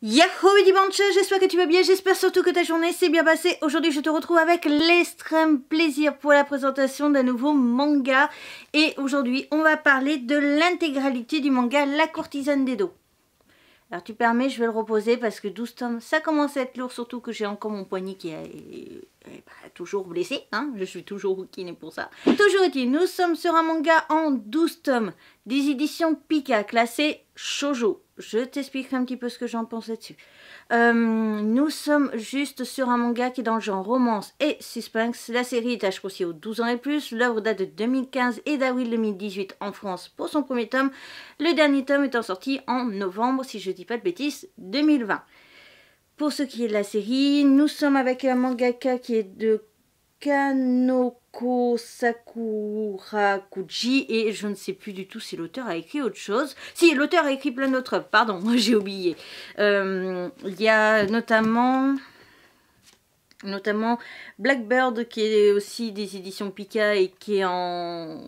Yahoo Bidibancha, j'espère que tu vas bien, j'espère surtout que ta journée s'est bien passée. Aujourd'hui je te retrouve avec l'extrême plaisir pour la présentation d'un nouveau manga. Et aujourd'hui on va parler de l'intégralité du manga La courtisane d'Edo. Alors tu permets, je vais le reposer parce que 12 tomes ça commence à être lourd, surtout que j'ai encore mon poignet qui est toujours blessé, hein, je suis toujours au kiné pour ça. Toujours est-il, nous sommes sur un manga en 12 tomes des éditions Pika, classé shoujo. Je t'expliquerai un petit peu ce que j'en pense là-dessus. Nous sommes juste sur un manga qui est dans le genre romance et suspense. La série est associée aux 12 ans et plus. L'œuvre date de 2015 et d'avril 2018 en France pour son premier tome. Le dernier tome étant sorti en novembre, si je ne dis pas de bêtises, 2020. Pour ce qui est de la série, nous sommes avec un mangaka qui est de Kanoko Sakurakuji, et je ne sais plus du tout si l'auteur a écrit autre chose. Si, l'auteur a écrit plein d'autres œuvres, pardon, moi j'ai oublié. Il y a notamment Blackbird, qui est aussi des éditions Pika et qui est en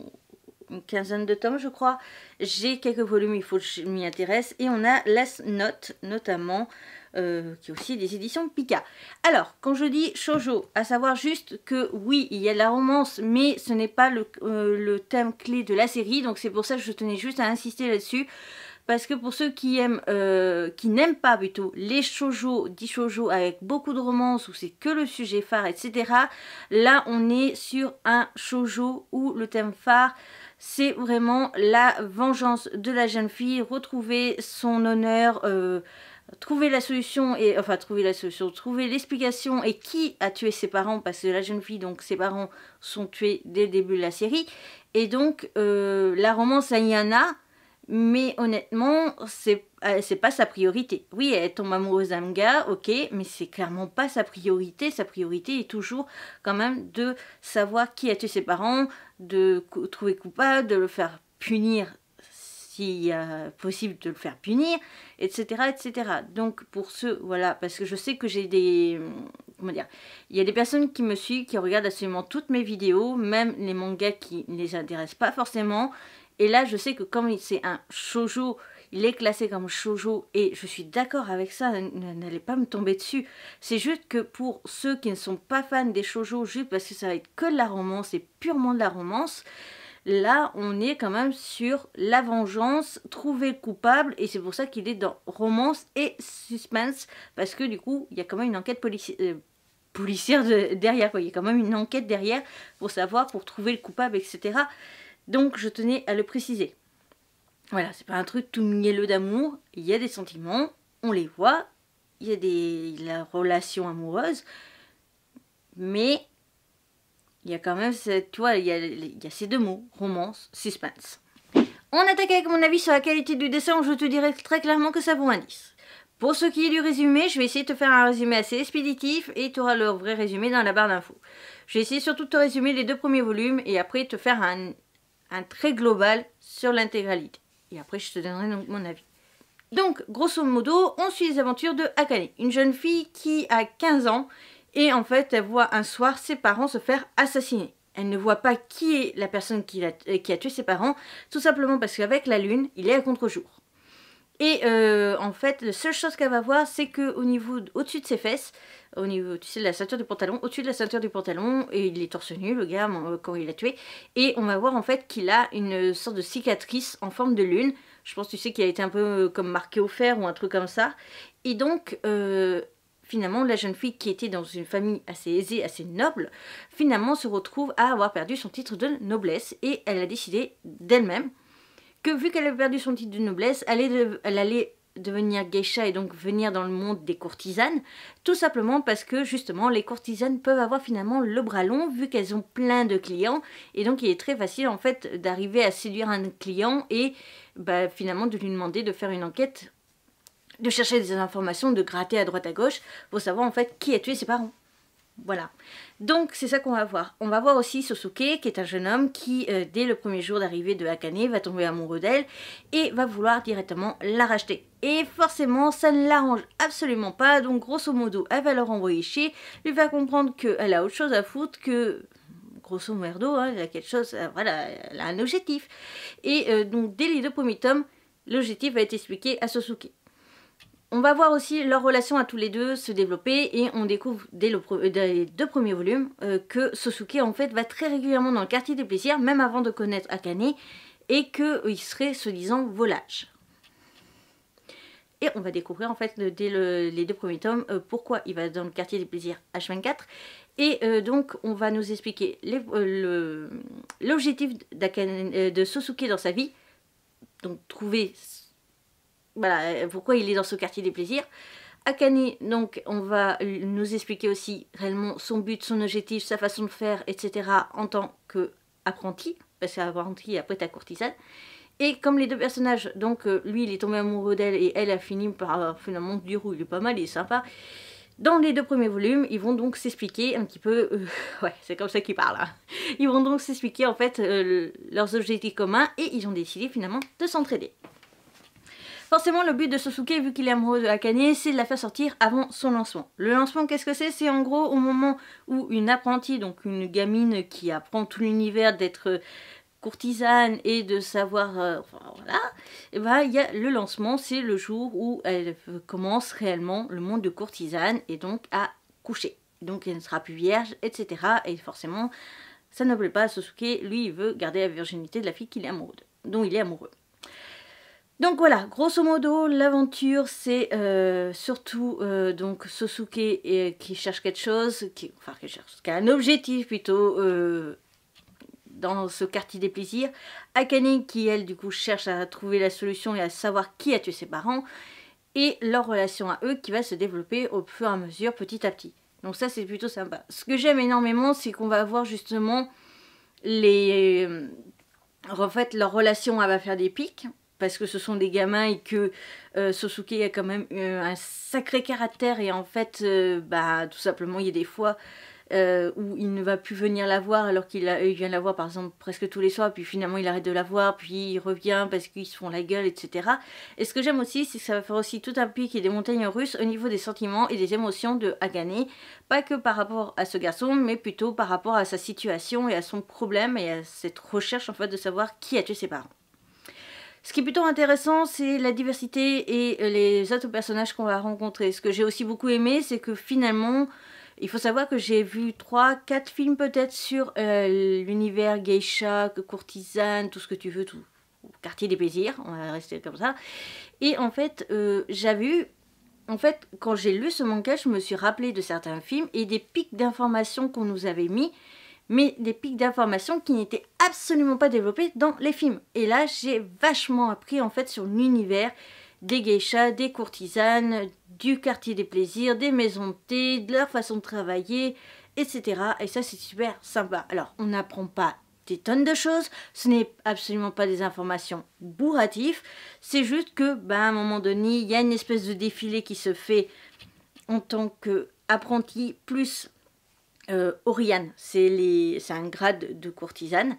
une quinzaine de tomes je crois. J'ai quelques volumes, il faut que je m'y intéresse. Et on a Last Note notamment, qui est aussi des éditions Pika. Alors, quand je dis shoujo, à savoir juste que oui, il y a de la romance, mais ce n'est pas le thème clé de la série, donc c'est pour ça que je tenais juste à insister là-dessus, parce que pour ceux qui n'aiment pas plutôt les shoujo, dits shoujo avec beaucoup de romance, où c'est que le sujet phare, etc., là on est sur un shoujo où le thème phare, c'est vraiment la vengeance de la jeune fille, retrouver son honneur, trouver la solution, et enfin trouver la solution, trouver l'explication et qui a tué ses parents, parce que la jeune fille, donc ses parents sont tués dès le début de la série, et donc la romance, il y en a, mais honnêtement c'est pas sa priorité. Oui, elle tombe amoureuse d'un gars, ok, mais c'est clairement pas sa priorité. Sa priorité est toujours quand même de savoir qui a tué ses parents, de trouver coupable, de le faire punir si possible, de le faire punir, etc., etc. Donc pour ceux, voilà, parce que je sais que j'ai des, comment dire, il y a des personnes qui me suivent, qui regardent absolument toutes mes vidéos, même les mangas qui ne les intéressent pas forcément. Et là, je sais que comme c'est un shoujo, il est classé comme shoujo, et je suis d'accord avec ça, n'allez pas me tomber dessus. C'est juste que pour ceux qui ne sont pas fans des shoujo, juste parce que ça va être que de la romance, et purement de la romance, là, on est quand même sur la vengeance, trouver le coupable, et c'est pour ça qu'il est dans romance et suspense, parce que du coup, il y a quand même une enquête policière derrière, quoi. Il y a quand même une enquête derrière pour savoir, pour trouver le coupable, etc. Donc je tenais à le préciser. Voilà, c'est pas un truc tout mielleux d'amour, il y a des sentiments, on les voit, il y a la relation amoureuse, mais il y a quand même, tu vois, il y a ces deux mots, romance, suspense. On attaque avec mon avis sur la qualité du dessin, je te dirais très clairement que ça vaut un 10. Pour ce qui est du résumé, je vais essayer de te faire un résumé assez expéditif, et tu auras le vrai résumé dans la barre d'infos. Je vais essayer surtout de te résumer les deux premiers volumes et après te faire un trait global sur l'intégralité. Et après je te donnerai donc mon avis. Donc grosso modo, on suit les aventures de Akane, une jeune fille qui a 15 ans et en fait elle voit un soir ses parents se faire assassiner. Elle ne voit pas qui est la personne qui a tué ses parents, tout simplement parce qu'avec la lune, il est à contre-jour. Et en fait, la seule chose qu'elle va voir, c'est que au-dessus de ses fesses, au niveau, tu sais, de la ceinture du pantalon, au-dessus de la ceinture du pantalon, et il est torse nu, le gars, quand il l'a tué, et on va voir en fait qu'il a une sorte de cicatrice en forme de lune. Je pense, tu sais, qu'il a été un peu comme marqué au fer ou un truc comme ça. Et donc, finalement, la jeune fille qui était dans une famille assez aisée, assez noble, finalement se retrouve à avoir perdu son titre de noblesse, et elle a décidé d'elle-même que vu qu'elle avait perdu son titre de noblesse, elle allait devenir geisha et donc venir dans le monde des courtisanes, tout simplement parce que justement les courtisanes peuvent avoir finalement le bras long vu qu'elles ont plein de clients, et donc il est très facile en fait d'arriver à séduire un client et bah, finalement de lui demander de faire une enquête, de chercher des informations, de gratter à droite à gauche pour savoir en fait qui a tué ses parents. Voilà, donc c'est ça qu'on va voir. On va voir aussi Sosuke, qui est un jeune homme qui, dès le premier jour d'arrivée de Akane, va tomber amoureux d'elle et va vouloir directement la racheter. Et forcément, ça ne l'arrange absolument pas, donc grosso modo, elle va le renvoyer chier, lui faire comprendre qu'elle a autre chose à foutre, que grosso merdo, hein, elle a quelque chose, voilà, elle a un objectif. Et donc, dès les deux premiers tomes, l'objectif va être expliqué à Sosuke. On va voir aussi leur relation à tous les deux se développer et on découvre dès les deux premiers volumes que Sosuke en fait va très régulièrement dans le quartier des plaisirs, même avant de connaître Akane, et qu'il serait se disant volage. Et on va découvrir en fait dès les deux premiers tomes pourquoi il va dans le quartier des plaisirs H24. Et donc on va nous expliquer l'objectif de Sosuke dans sa vie. Donc trouver voilà, pourquoi il est dans ce quartier des plaisirs. Akane, donc on va nous expliquer aussi réellement son but, son objectif, sa façon de faire, etc. en tant qu'apprenti. Parce qu'apprenti après ta courtisane. Et comme les deux personnages, donc lui il est tombé amoureux d'elle et elle a fini par finalement du roux, il est pas mal, il est sympa. Dans les deux premiers volumes, ils vont donc s'expliquer un petit peu, ouais c'est comme ça qu'ils parlent, hein. Ils vont donc s'expliquer en fait leurs objectifs communs et ils ont décidé finalement de s'entraider. Forcément le but de Sosuke, vu qu'il est amoureux de Akane, c'est de la faire sortir avant son lancement. Le lancement qu'est-ce que c'est? C'est en gros au moment où une apprentie, donc une gamine qui apprend tout l'univers d'être... courtisane et de savoir enfin, voilà, et ben il y a le lancement, c'est le jour où elle commence réellement le monde de courtisane et donc à coucher, donc elle ne sera plus vierge, etc. Et forcément ça ne plaît pas à Sosuke, lui il veut garder la virginité de la fille qu'il est amoureux dont il est amoureux. Donc voilà, grosso modo l'aventure c'est surtout donc Sosuke qui cherche quelque chose, qui a un objectif plutôt dans ce quartier des plaisirs. Akane qui elle du coup cherche à trouver la solution et à savoir qui a tué ses parents, et leur relation à eux qui va se développer au fur et à mesure petit à petit. Donc ça c'est plutôt sympa. Ce que j'aime énormément c'est qu'on va voir justement les... en fait leur relation à va faire des pics, parce que ce sont des gamins et que Sosuke a quand même un sacré caractère et en fait bah tout simplement il y a des fois où il ne va plus venir la voir alors qu'il vient la voir par exemple presque tous les soirs, puis finalement il arrête de la voir, puis il revient parce qu'ils se font la gueule, etc. Et ce que j'aime aussi c'est que ça va faire aussi tout un pic et des montagnes russes au niveau des sentiments et des émotions de Akane, pas que par rapport à ce garçon mais plutôt par rapport à sa situation et à son problème et à cette recherche en fait de savoir qui a tué ses parents. Ce qui est plutôt intéressant, c'est la diversité et les autres personnages qu'on va rencontrer. Ce que j'ai aussi beaucoup aimé, c'est que finalement, il faut savoir que j'ai vu 3-4 films peut-être sur l'univers geisha, courtisane, tout ce que tu veux, tout quartier des plaisirs, on va rester comme ça. Et en fait, quand j'ai lu ce manga, je me suis rappelé de certains films et des pics d'informations qu'on nous avait mis, mais des pics d'informations qui n'étaient absolument pas développés dans les films. Et là, j'ai vachement appris en fait sur l'univers des geishas, des courtisanes, du quartier des plaisirs, des maisons de thé, de leur façon de travailler, etc. Et ça, c'est super sympa. Alors, on n'apprend pas des tonnes de choses, ce n'est absolument pas des informations bourratives, c'est juste que, à un moment donné, il y a une espèce de défilé qui se fait en tant qu'apprenti plus... Oriane, c'est un grade de courtisane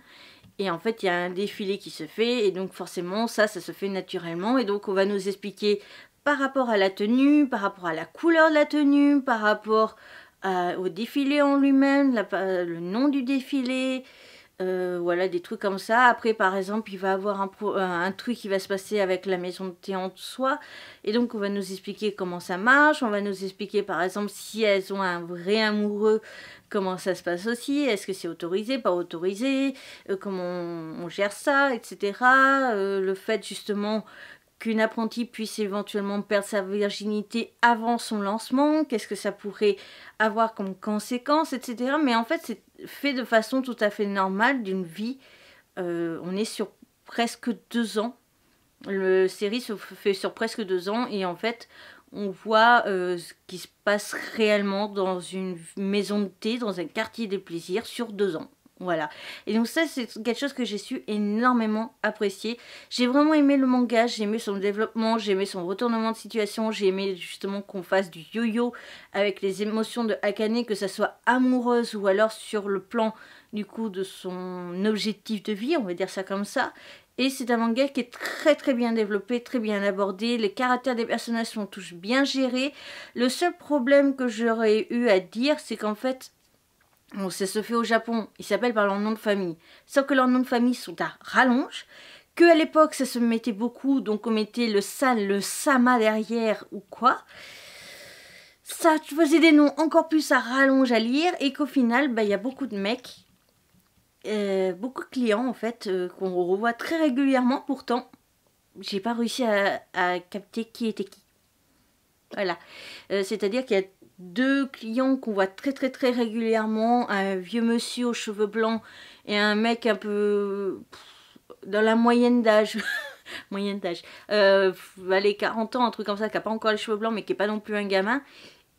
et en fait il y a un défilé qui se fait et donc forcément ça se fait naturellement et donc on va nous expliquer par rapport à la tenue, par rapport à la couleur de la tenue, par rapport au défilé en lui-même, le nom du défilé, voilà des trucs comme ça. Après par exemple il va avoir un truc qui va se passer avec la maison de thé en soi et donc on va nous expliquer comment ça marche, on va nous expliquer par exemple si elles ont un vrai amoureux comment ça se passe aussi, est-ce que c'est autorisé, pas autorisé, comment on gère ça, etc. Le fait justement qu'une apprentie puisse éventuellement perdre sa virginité avant son lancement, qu'est-ce que ça pourrait avoir comme conséquence, etc. Mais en fait, c'est fait de façon tout à fait normale d'une vie. On est sur presque 2 ans. La série se fait sur presque 2 ans et en fait, on voit ce qui se passe réellement dans une maison de thé, dans un quartier des plaisirs sur 2 ans. Voilà. Et donc ça, c'est quelque chose que j'ai su énormément apprécier. J'ai vraiment aimé le manga, j'ai aimé son développement, j'ai aimé son retournement de situation, j'ai aimé justement qu'on fasse du yo-yo avec les émotions de Akane, que ça soit amoureuse ou alors sur le plan du coup de son objectif de vie, on va dire ça comme ça. Et c'est un manga qui est très très bien développé, très bien abordé, les caractères des personnages sont tous bien gérés. Le seul problème que j'aurais eu à dire, c'est qu'en fait... Bon, ça se fait au Japon, ils s'appellent par leur nom de famille, sauf que leurs noms de famille sont à rallonge, que à l'époque ça se mettait beaucoup, donc on mettait le san, le sama derrière ou quoi. Ça faisait des noms encore plus à rallonge à lire et qu'au final, bah, y a beaucoup de mecs, beaucoup de clients en fait, qu'on revoit très régulièrement. Pourtant, j'ai pas réussi à capter qui était qui. Voilà, c'est-à-dire qu'il y a deux clients qu'on voit très régulièrement, un vieux monsieur aux cheveux blancs et un mec un peu dans la moyenne d'âge, moyenne d'âge, allez, 40 ans, un truc comme ça, qui n'a pas encore les cheveux blancs mais qui n'est pas non plus un gamin.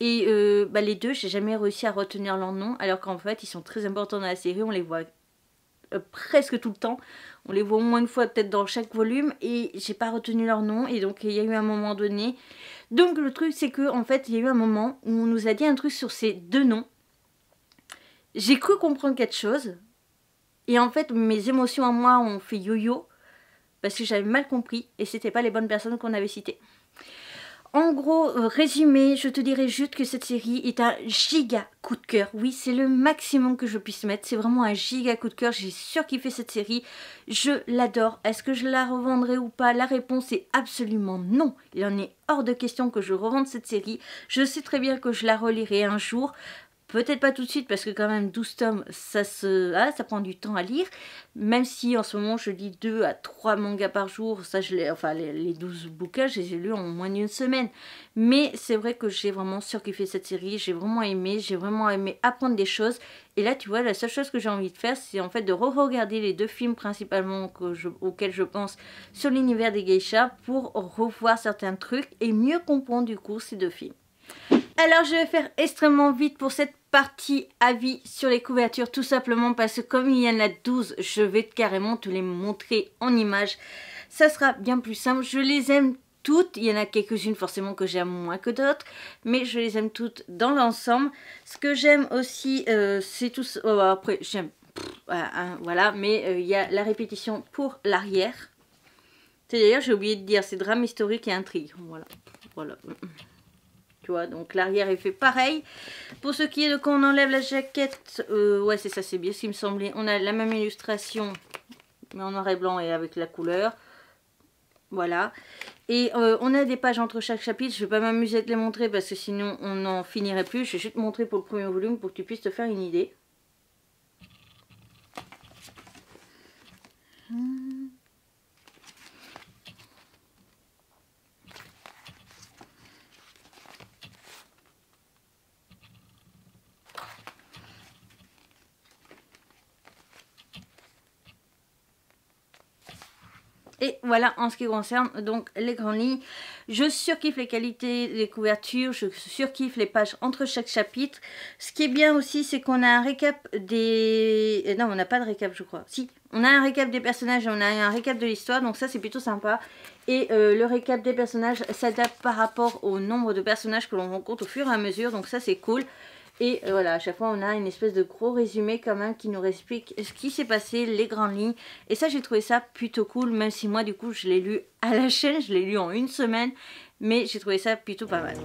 Et bah, les deux, j'ai jamais réussi à retenir leur nom, alors qu'en fait ils sont très importants dans la série, on les voit presque tout le temps, on les voit au moins une fois peut-être dans chaque volume, et j'ai pas retenu leur nom. Et donc il y a eu un moment donné, donc le truc c'est que en fait il y a eu un moment où on nous a dit un truc sur ces deux noms, j'ai cru comprendre quelque chose et en fait mes émotions à moi ont fait yo-yo parce que j'avais mal compris et c'était pas les bonnes personnes qu'on avait citées. En gros, résumé, je te dirais juste que cette série est un giga coup de cœur. Oui, c'est le maximum que je puisse mettre. C'est vraiment un giga coup de cœur. J'ai surkiffé cette série. Je l'adore. Est-ce que je la revendrai ou pas? La réponse est absolument non. Il en est hors de question que je revende cette série. Je sais très bien que je la relirai un jour. Peut-être pas tout de suite parce que quand même 12 tomes, ça prend du temps à lire. Même si en ce moment je lis 2 à 3 mangas par jour, ça je les, enfin les 12 bouquins, je les ai lus en moins d'une semaine. Mais c'est vrai que j'ai vraiment surkiffé cette série, j'ai vraiment aimé apprendre des choses. Et là tu vois, la seule chose que j'ai envie de faire, c'est en fait de re-regarder les deux films principalement auxquels je pense sur l'univers des geishas pour revoir certains trucs et mieux comprendre du coup ces deux films. Alors je vais faire extrêmement vite pour cette partie avis sur les couvertures, tout simplement parce que comme il y en a 12, je vais carrément te les montrer en images. Ça sera bien plus simple, je les aime toutes, il y en a quelques-unes forcément que j'aime moins que d'autres, mais je les aime toutes dans l'ensemble. Ce que j'aime aussi, c'est tout... Oh, après j'aime... Voilà, mais il y a la répétition pour l'arrière. D'ailleurs j'ai oublié de dire, c'est drame historique et intrigue, voilà, voilà. Tu vois, donc l'arrière est fait pareil. Pour ce qui est de quand on enlève la jaquette, ouais c'est ça, c'est bien ce qui me semblait. On a la même illustration, mais en noir et blanc et avec la couleur. Voilà. Et on a des pages entre chaque chapitre. Je ne vais pas m'amuser à te les montrer parce que sinon on n'en finirait plus. Je vais juste te montrer pour le premier volume pour que tu puisses te faire une idée. Et voilà en ce qui concerne donc les grandes lignes. Je surkiffe les qualités des couvertures, je surkiffe les pages entre chaque chapitre. Ce qui est bien aussi, c'est qu'on a un récap des... Non, on n'a pas de récap, je crois. Si, on a un récap des personnages et on a un récap de l'histoire, donc ça c'est plutôt sympa. Et le récap des personnages s'adapte par rapport au nombre de personnages que l'on rencontre au fur et à mesure, donc ça c'est cool. Et voilà, à chaque fois on a une espèce de gros résumé quand même qui nous explique ce qui s'est passé, les grandes lignes. Et ça j'ai trouvé ça plutôt cool, même si moi du coup je l'ai lu à la chaîne, je l'ai lu en une semaine. Mais j'ai trouvé ça plutôt pas mal.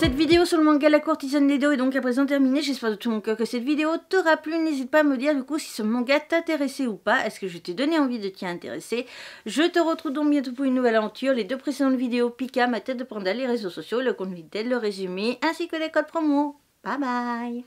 Cette vidéo sur le manga La courtisane d'Edo est donc à présent terminée. J'espère de tout mon cœur que cette vidéo t'aura plu. N'hésite pas à me dire du coup si ce manga t'intéressait ou pas. Est-ce que je t'ai donné envie de t'y intéresser? Je te retrouve donc bientôt pour une nouvelle aventure. Les deux précédentes vidéos, Pika, ma tête de panda, les réseaux sociaux, le compte Vinted, le résumé ainsi que les codes promo. Bye bye.